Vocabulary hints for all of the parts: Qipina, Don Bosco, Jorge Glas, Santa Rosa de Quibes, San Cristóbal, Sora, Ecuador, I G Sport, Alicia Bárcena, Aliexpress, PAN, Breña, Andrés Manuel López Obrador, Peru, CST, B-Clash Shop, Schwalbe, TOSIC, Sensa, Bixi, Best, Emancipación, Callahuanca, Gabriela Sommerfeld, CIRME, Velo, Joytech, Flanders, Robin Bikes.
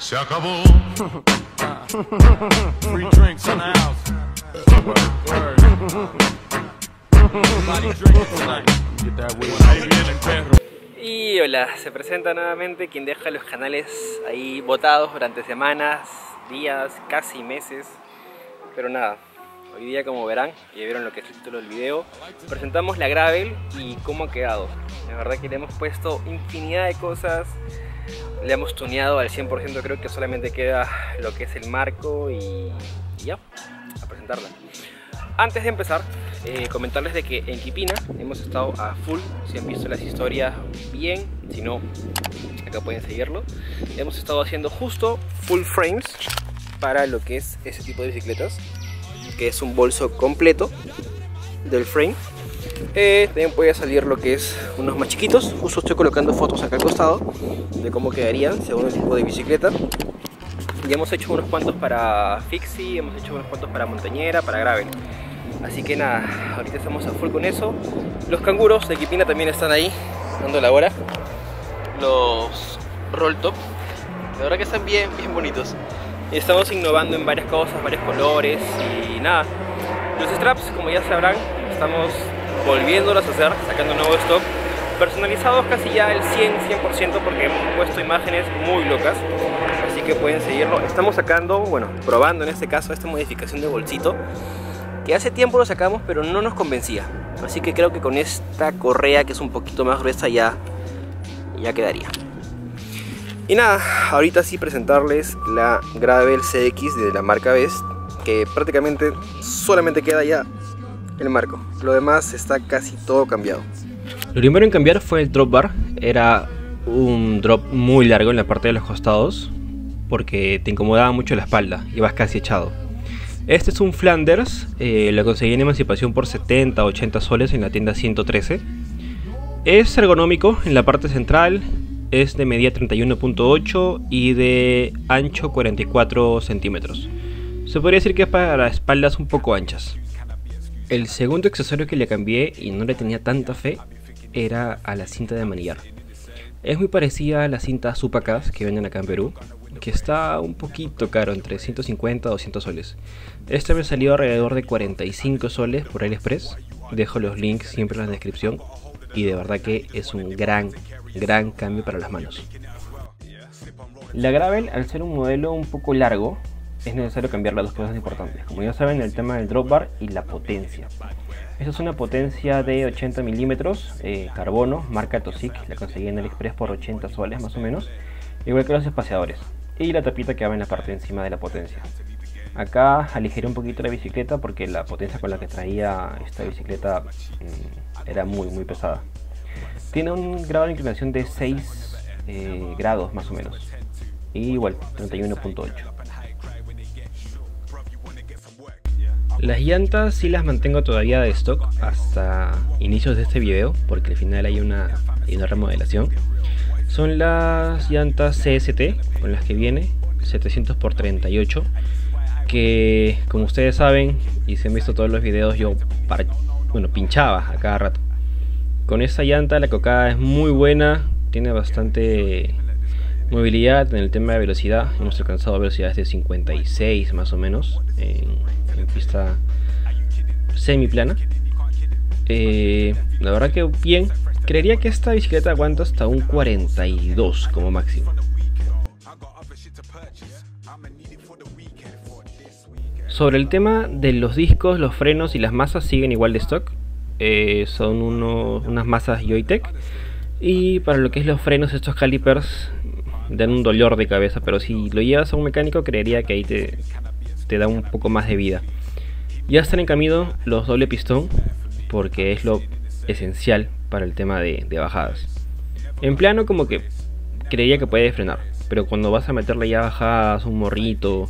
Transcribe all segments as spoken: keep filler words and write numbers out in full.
Se acabó. Free drinks in the house. Y hola, se presenta nuevamente quien deja los canales ahí botados durante semanas, días, casi meses. Pero nada, hoy día, como verán, ya vieron lo que es el título del video, presentamos la gravel y cómo ha quedado. La verdad que le hemos puesto infinidad de cosas. Le hemos tuneado al cien por ciento, creo que solamente queda lo que es el marco y, y ya, a presentarla. Antes de empezar, eh, comentarles de que en Qipina hemos estado a full, si han visto las historias bien, si no, acá pueden seguirlo. Hemos estado haciendo justo full frames para lo que es ese tipo de bicicletas, que es un bolso completo del frame. Eh, también puede salir lo que es unos más chiquitos. Justo estoy colocando fotos acá al costado de cómo quedarían según el tipo de bicicleta. Ya hemos hecho unos cuantos para fixie, hemos hecho unos cuantos para montañera, para gravel. Así que nada, ahorita estamos a full con eso. Los canguros de Qipina también están ahí dando la hora. Los roll top, la verdad que están bien, bien bonitos. Estamos innovando en varias cosas, varios colores y nada. Los straps, como ya sabrán, estamos volviéndolas a hacer, sacando nuevo stock, personalizados casi ya el cien por ciento porque hemos puesto imágenes muy locas, así que pueden seguirlo. Estamos sacando, bueno, probando en este caso esta modificación de bolsito, que hace tiempo lo sacamos pero no nos convencía, así que creo que con esta correa que es un poquito más gruesa ya, ya quedaría. Y nada, ahorita sí presentarles la Gravel C X de la marca Best, que prácticamente solamente queda ya el marco, lo demás está casi todo cambiado. Lo primero en cambiar fue el drop bar, era un drop muy largo en la parte de los costados porque te incomodaba mucho la espalda y vas casi echado. Este es un Flanders, eh, lo conseguí en Emancipación por setenta, ochenta soles en la tienda ciento trece. Es ergonómico en la parte central, es de medida treinta y uno punto ocho y de ancho cuarenta y cuatro centímetros. Se podría decir que es para espaldas un poco anchas. El segundo accesorio que le cambié y no le tenía tanta fe era a la cinta de manillar. Es muy parecida a las cintas Supacas que venden acá en Perú, que está un poquito caro, entre ciento cincuenta a doscientos soles. Este me salió alrededor de cuarenta y cinco soles por Aliexpress. Dejo los links siempre en la descripción y de verdad que es un gran, gran cambio para las manos. La Gravel, al ser un modelo un poco largo, es necesario cambiar las dos cosas importantes, como ya saben, el tema del drop bar y la potencia. Esta es una potencia de ochenta milímetros, eh, carbono, marca TOSIC, la conseguí en Aliexpress por ochenta soles más o menos, igual que los espaciadores, y la tapita que va en la parte encima de la potencia. Acá aligeré un poquito la bicicleta porque la potencia con la que traía esta bicicleta mm, era muy muy pesada. Tiene un grado de inclinación de seis eh, grados más o menos, y igual, treinta y uno punto ocho. Las llantas sí las mantengo todavía de stock hasta inicios de este video, porque al final hay una, hay una remodelación. Son las llantas C S T con las que viene, setecientos por treinta y ocho, que como ustedes saben y se han visto todos los videos, yo par bueno, pinchaba a cada rato. Con esta llanta la cocada es muy buena, tiene bastante movilidad en el tema de velocidad. Hemos alcanzado velocidades de cincuenta y seis más o menos en, en pista semiplana. Eh, la verdad que bien, creería que esta bicicleta aguanta hasta un cuarenta y dos como máximo. Sobre el tema de los discos, los frenos y las masas siguen igual de stock. Eh, son uno, unas masas Joytech, y para lo que es los frenos, estos calipers dan un dolor de cabeza, pero si lo llevas a un mecánico creería que ahí te, te da un poco más de vida. Ya están en camino los doble pistón porque es lo esencial para el tema de, de bajadas. En plano como que creería que puede frenar, pero cuando vas a meterle ya bajadas, un morrito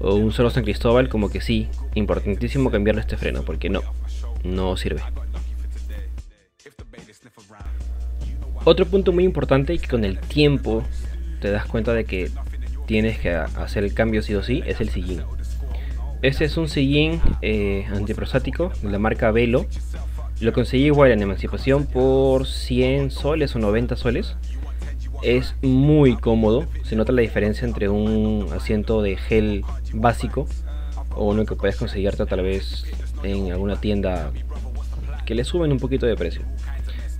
o un solo San Cristóbal, como que sí, importantísimo cambiarle este freno porque no, no sirve. Otro punto muy importante y que con el tiempo te das cuenta de que tienes que hacer el cambio sí o sí es el sillín. Este es un sillín eh, antiprostático de la marca Velo. Lo conseguí igual en Emancipación por cien soles o noventa soles. es muy cómodo. Se nota la diferencia entre un asiento de gel básico o uno que puedes conseguirte tal vez en alguna tienda que le suben un poquito de precio.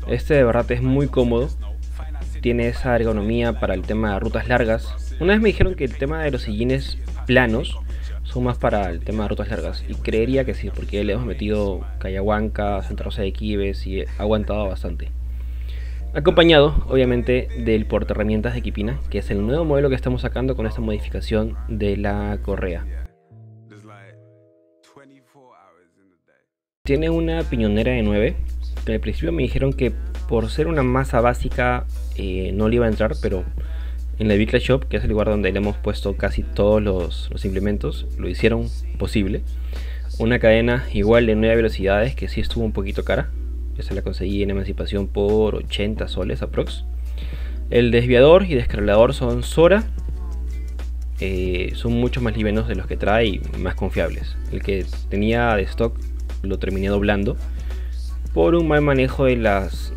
Este de verdad es muy cómodo, tiene esa ergonomía para el tema de rutas largas. Una vez me dijeron que el tema de los sillines planos son más para el tema de rutas largas, y creería que sí, porque le hemos metido Callahuanca, Santa Rosa de Quibes y ha aguantado bastante. Acompañado obviamente del portaherramientas de Qipina, que es el nuevo modelo que estamos sacando con esta modificación de la correa. Tiene una piñonera de nueve, que al principio me dijeron que por ser una masa básica eh, no le iba a entrar, pero en la B-Clash Shop, que es el lugar donde le hemos puesto casi todos los, los implementos, lo hicieron posible. Una cadena igual de nueve velocidades, que sí estuvo un poquito cara. Yo se la conseguí en Emancipación por ochenta soles aprox. El desviador y descarrilador son Sora. Eh, son mucho más livianos de los que trae y más confiables. El que tenía de stock lo terminé doblando por un mal manejo de las,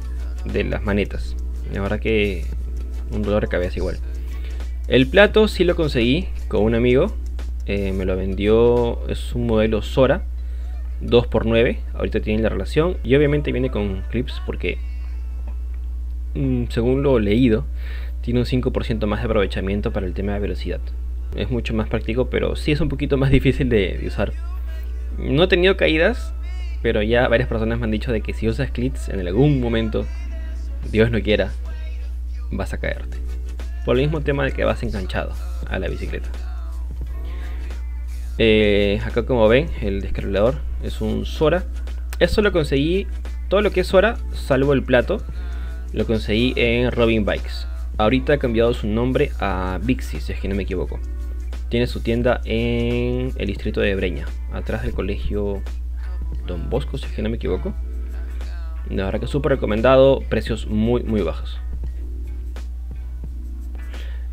de las manetas. La verdad que un dolor de cabeza igual. El plato sí lo conseguí con un amigo. Eh, me lo vendió, es un modelo Sora dos por nueve, ahorita tienen la relación, y obviamente viene con clips porque según lo leído tiene un cinco por ciento más de aprovechamiento para el tema de velocidad. Es mucho más práctico, pero sí es un poquito más difícil de, de usar. No he tenido caídas, pero ya varias personas me han dicho de que si usas clips en algún momento, Dios no quiera, vas a caerte, por el mismo tema de que vas enganchado a la bicicleta. Eh, acá como ven, el descarrilador es un Sora. Eso lo conseguí, todo lo que es Sora, salvo el plato, lo conseguí en Robin Bikes. Ahorita ha cambiado su nombre a Bixi, si es que no me equivoco. Tiene su tienda en el distrito de Breña, atrás del colegio Don Bosco, si es que no me equivoco. La verdad que súper recomendado, precios muy muy bajos.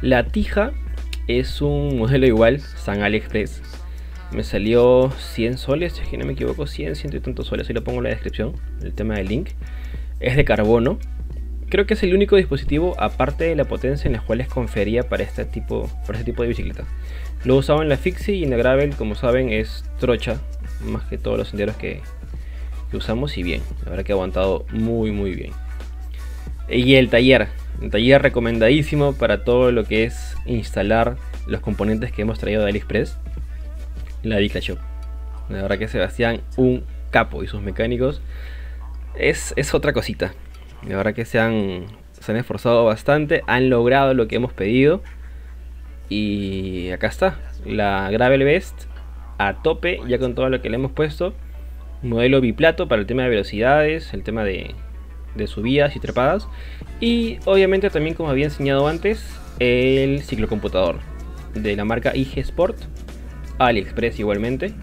La tija es un modelo igual, San Aliexpress. Me salió cien soles, si es que no me equivoco, cien, ciento y tantos soles, ahí lo pongo en la descripción, el tema del link. Es de carbono, creo que es el único dispositivo, aparte de la potencia, en la cual es confería para este tipo, para este tipo de bicicleta. Lo he usado en la Fixie y en la Gravel, como saben, es trocha, más que todos los senderos que, que usamos, y bien, la verdad que ha aguantado muy muy bien. Y el taller, el taller recomendadísimo para todo lo que es instalar los componentes que hemos traído de Aliexpress. La B-Clash Shop, la verdad que Sebastián, un capo, y sus mecánicos es, es otra cosita. La verdad que se han, se han esforzado bastante, han logrado lo que hemos pedido. Y acá está, la Gravel Best a tope, ya con todo lo que le hemos puesto. Modelo biplato para el tema de velocidades, el tema de, de subidas y trepadas. Y obviamente también, como había enseñado antes, el ciclocomputador de la marca I G Sport. Aliexpress igualmente.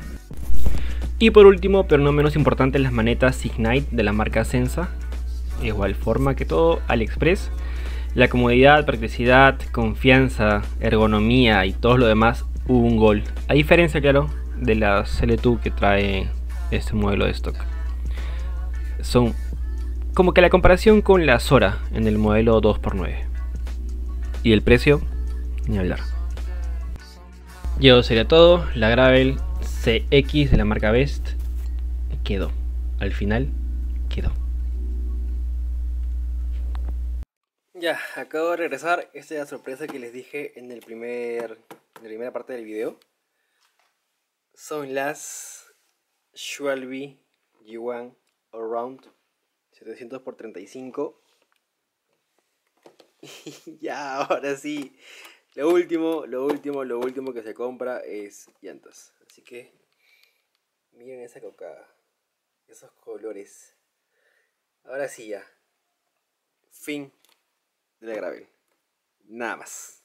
Y por último, pero no menos importante, las manetas Ignite de la marca Sensa, igual forma que todo Aliexpress. La comodidad, practicidad, confianza, ergonomía y todo lo demás, un gol, a diferencia, claro, de la C L dos que trae este modelo de stock. Son como que la comparación con la Sora en el modelo dos por nueve. Y el precio, ni hablar. Y eso sería todo. La Gravel C X de la marca Best quedó, al final quedó. Ya, acabo de regresar. Esta es la sorpresa que les dije en el primer, en la primera parte del video. Son las Schwalbe G uno Allround setecientos por treinta y cinco. Y ya, ahora sí, Lo último, lo último, lo último que se compra es llantas. Así que miren esa cocada, esos colores. Ahora sí ya, fin de la Gravel. Nada más.